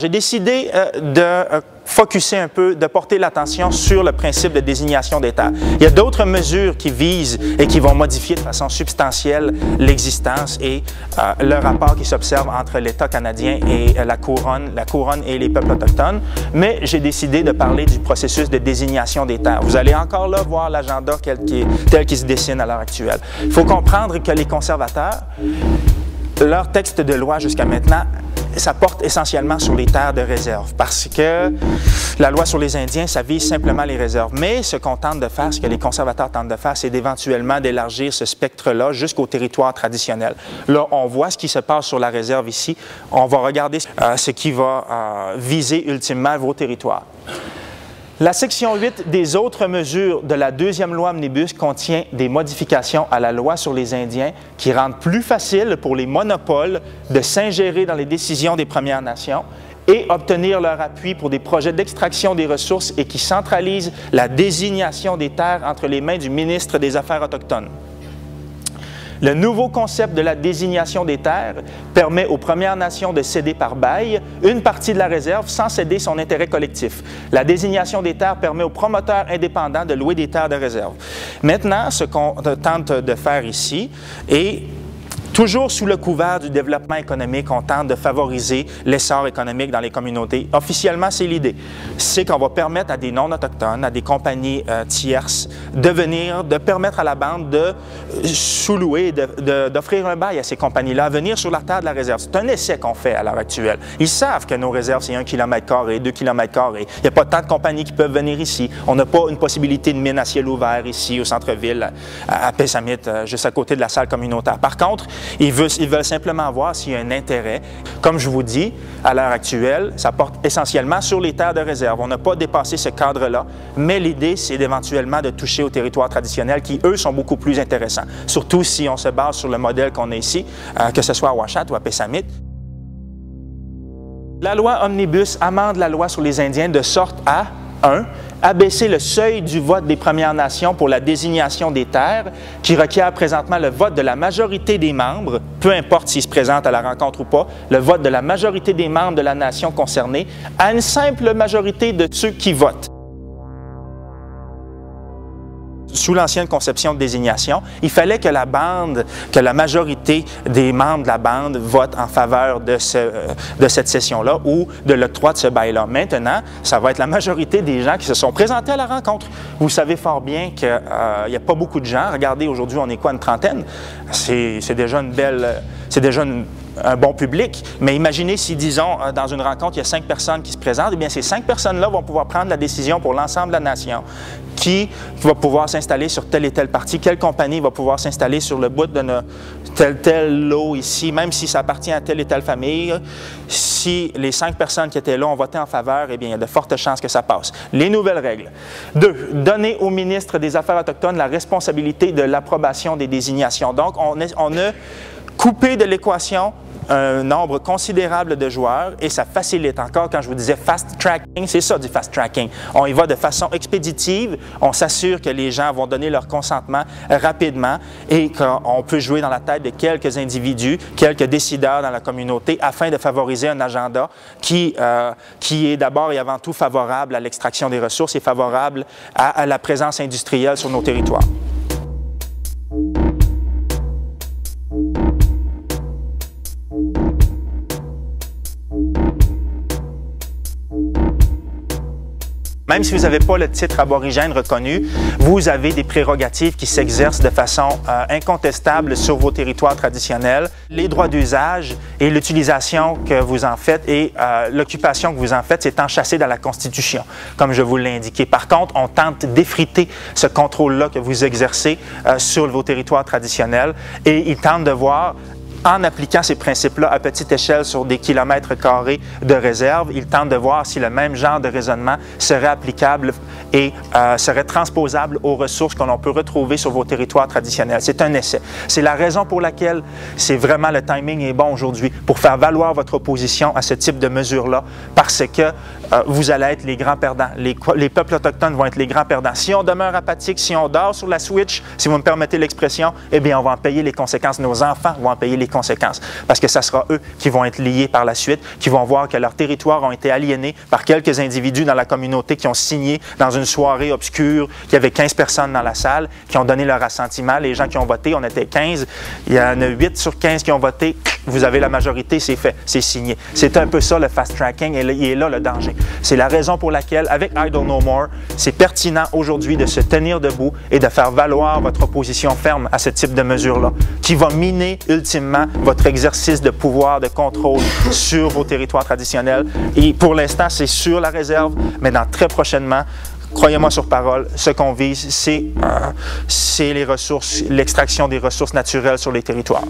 J'ai décidé de focusser un peu, de porter l'attention sur le principe de désignation des terres. Il y a d'autres mesures qui visent et qui vont modifier de façon substantielle l'existence et le rapport qui s'observe entre l'État canadien et la couronne et les peuples autochtones, mais j'ai décidé de parler du processus de désignation des terres. Vous allez encore là voir l'agenda tel qu'il se dessine à l'heure actuelle. Il faut comprendre que les conservateurs, leur texte de loi jusqu'à maintenant, ça porte essentiellement sur les terres de réserve parce que la loi sur les Indiens, ça vise simplement les réserves. Mais ce qu'on tente de faire, ce que les conservateurs tentent de faire, c'est d'éventuellement d'élargir ce spectre-là jusqu'au territoire traditionnel. Là, on voit ce qui se passe sur la réserve ici. On va regarder ce qui va viser ultimement vos territoires. La section 8 des autres mesures de la deuxième loi Omnibus contient des modifications à la loi sur les Indiens qui rendent plus facile pour les monopoles de s'ingérer dans les décisions des Premières Nations et obtenir leur appui pour des projets d'extraction des ressources et qui centralisent la désignation des terres entre les mains du ministre des Affaires autochtones. Le nouveau concept de la désignation des terres permet aux Premières Nations de céder par bail une partie de la réserve sans céder son intérêt collectif. La désignation des terres permet aux promoteurs indépendants de louer des terres de réserve. Maintenant, ce qu'on tente de faire ici est, toujours sous le couvert du développement économique, on tente de favoriser l'essor économique dans les communautés. Officiellement, c'est l'idée. C'est qu'on va permettre à des non-autochtones, à des compagnies tierces, de permettre à la bande de sous-louer, d'offrir un bail à ces compagnies-là, à venir sur la terre de la réserve. C'est un essai qu'on fait à l'heure actuelle. Ils savent que nos réserves, c'est 1 km², 2 km². Il n'y a pas tant de compagnies qui peuvent venir ici. On n'a pas une possibilité de mine à ciel ouvert ici, au centre-ville, à Pessamit, juste à côté de la salle communautaire. Par contre, ils veulent simplement voir s'il y a un intérêt. Comme je vous dis, à l'heure actuelle, ça porte essentiellement sur les terres de réserve. On n'a pas dépassé ce cadre-là, mais l'idée, c'est éventuellement de toucher aux territoires traditionnels qui, eux, sont beaucoup plus intéressants, surtout si on se base sur le modèle qu'on a ici, que ce soit à Uashat ou à Pessamit. La loi Omnibus amende la loi sur les Indiens de sorte à 1. Abaisser le seuil du vote des Premières Nations pour la désignation des terres, qui requiert présentement le vote de la majorité des membres, peu importe s'ils se présentent à la rencontre ou pas, le vote de la majorité des membres de la nation concernée à une simple majorité de ceux qui votent. Sous l'ancienne conception de désignation, il fallait que la majorité des membres de la bande vote en faveur de cette session-là ou de l'octroi de ce bail-là. Maintenant, ça va être la majorité des gens qui se sont présentés à la rencontre. Vous savez fort bien qu'il n'y a pas beaucoup de gens. Regardez, aujourd'hui, on est quoi, une trentaine? C'est déjà une belle... C'est déjà un bon public, mais imaginez si, disons, dans une rencontre, il y a 5 personnes qui se présentent, eh bien ces 5 personnes-là vont pouvoir prendre la décision pour l'ensemble de la nation, qui va pouvoir s'installer sur telle et telle partie, quelle compagnie va pouvoir s'installer sur le bout de tel lot ici, même si ça appartient à telle et telle famille. Si les 5 personnes qui étaient là ont voté en faveur, eh bien il y a de fortes chances que ça passe. Les nouvelles règles. 2. Donner au ministre des Affaires autochtones la responsabilité de l'approbation des désignations. Donc, on a couper de l'équation un nombre considérable de joueurs et ça facilite encore. Quand je vous disais fast-tracking, c'est ça du fast-tracking. On y va de façon expéditive, on s'assure que les gens vont donner leur consentement rapidement et qu'on peut jouer dans la tête de quelques individus, quelques décideurs dans la communauté afin de favoriser un agenda qui est d'abord et avant tout favorable à l'extraction des ressources et favorable à la présence industrielle sur nos territoires. Même si vous n'avez pas le titre aborigène reconnu, vous avez des prérogatives qui s'exercent de façon incontestable sur vos territoires traditionnels. Les droits d'usage et l'utilisation que vous en faites et l'occupation que vous en faites, c'est enchâssé dans la Constitution, comme je vous l'ai indiqué. Par contre, on tente d'effriter ce contrôle-là que vous exercez sur vos territoires traditionnels et ils tentent de voir, en appliquant ces principes-là à petite échelle sur des km² de réserve, ils tentent de voir si le même genre de raisonnement serait applicable et serait transposable aux ressources que l'on peut retrouver sur vos territoires traditionnels. C'est un essai. C'est la raison pour laquelle c'est vraiment le timing est bon aujourd'hui pour faire valoir votre opposition à ce type de mesures-là parce que vous allez être les grands perdants. Les peuples autochtones vont être les grands perdants. Si on demeure apathique, si on dort sur la switch, si vous me permettez l'expression, eh bien, on va en payer les conséquences. Nos enfants vont en payer les conséquences, parce que ça sera eux qui vont être liés par la suite, qui vont voir que leurs territoires ont été aliénés par quelques individus dans la communauté qui ont signé dans une soirée obscure, qu'il y avait 15 personnes dans la salle, qui ont donné leur assentiment. Les gens qui ont voté, on était 15, il y en a 8 sur 15 qui ont voté, vous avez la majorité, c'est fait, c'est signé. C'est un peu ça le fast-tracking, et il est là le danger. C'est la raison pour laquelle, avec Idle No More, c'est pertinent aujourd'hui de se tenir debout et de faire valoir votre opposition ferme à ce type de mesure-là, qui va miner ultimement votre exercice de pouvoir, de contrôle sur vos territoires traditionnels. Et pour l'instant, c'est sur la réserve, mais dans très prochainement, croyez-moi sur parole, ce qu'on vise, c'est l'extraction des ressources naturelles sur les territoires.